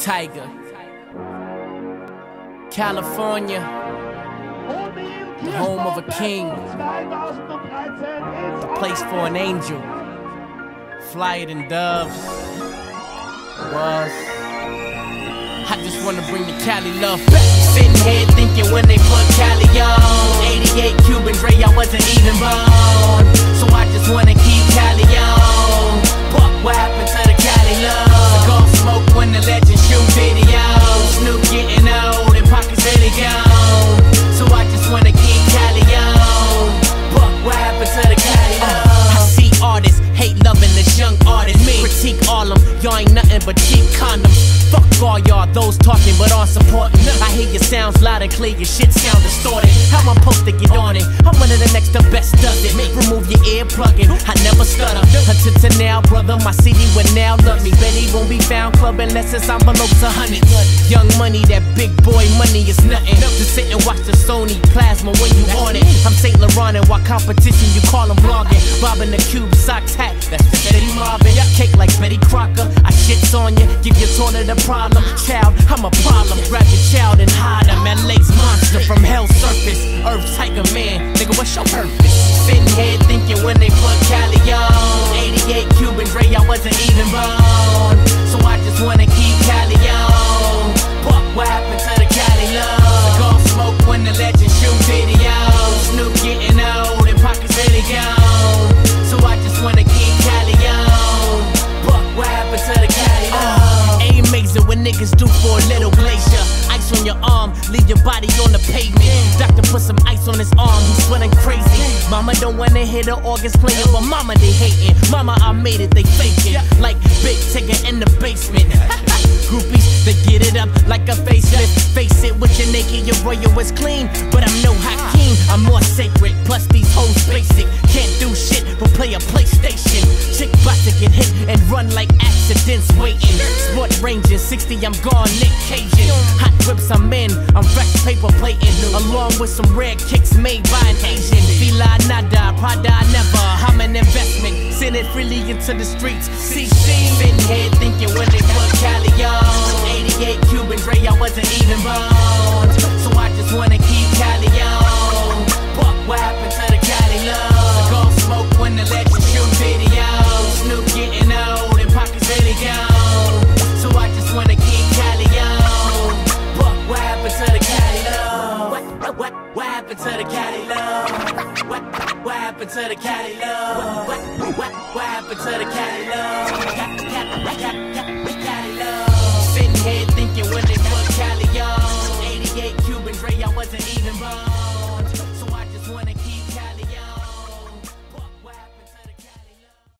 Tiger. California, the home of a king, a place for an angel. Flyer than doves, was. I just wanna bring the Cali love back. Sitting here thinking when they put Cali on, 88 Cuban Dre, I wasn't even born. So I just wanna keep Cali on. Fuck what happened to the Cali love? The golf smoke when the legend shoot videos. Snoop getting old and pockets really gone. So I just wanna keep Cali on. Fuck what happened to the Cali love? I see artists hate loving this young artist. Me critique all them. Y'all ain't nothing but cheap condoms. Fuck all y'all, those talking but aren't supporting. I hear your sounds loud and clear, your shit sound distorted. How am I supposed to get on it? I'm one of the next, the best does it. Remove your earplug in, I never stutter. Until to now, brother, my CD will now love me. Bet he won't be found clubbing unless his envelope's 100. Young money, that big boy money is nothing. Just sit and watch the Sony plasma when you on it. I'm St. Laurent and while competition you call him blogging. Robbing the cube socks hat, that's the Betty Marvin. Cake like Betty Crocker, I shit's on ya. You get torn to the problem, child, I'm a problem. Grab your child and hide him. LA's monster from hell's surface. Earth Tiger Man, nigga, what's your purpose? Sitting here thinking when they put Cali on, 88 Cuban Dre, I wasn't even born. So I just wanna keep Cali on. Fuck what happened to the Cali love? The golf smoke when the legend shoot videos. Snoop getting old and pockets really gone. So I just wanna keep Cali on. Fuck what happened to the Cali love? Amazing what niggas do for a little glacier. Ice on your arm, leave your body on the pavement. Doctor put some ice on his arm, he's sweating crazy. Mama don't wanna hear the organs playing, but mama they hating. Mama I made it, they faking. Like Big Tigger in the basement. Groupies, they get it up like a facelift. Face it, with your naked, your royal was clean. But I'm no Hakeem, I'm more sacred. Plus these hoes basic, can't do shit but play a PlayStation. Chick bout to get hit and run like accidents waiting. Sport Ranger, 60, I'm gone, Nick Cajun. Hot whips, I'm in, I'm wrecked paper plating. Along with some rare kicks made by an Asian. Fila nada, Prada never, I'm an investment. Send it freely into the streets, CC. Been here thinking when they put Cali on, 88 Cuban Dre, I wasn't even born. So I just wanna keep Cali on. Fuck what happened to the Cali love? The golf smoke when the legend shoot videos. Snoop getting old and pockets really gone. So I just wanna keep Cali on. Fuck what happened to the Cali love? What happened to the Cali love? What happened to the Cali love? What happened to the Cali love?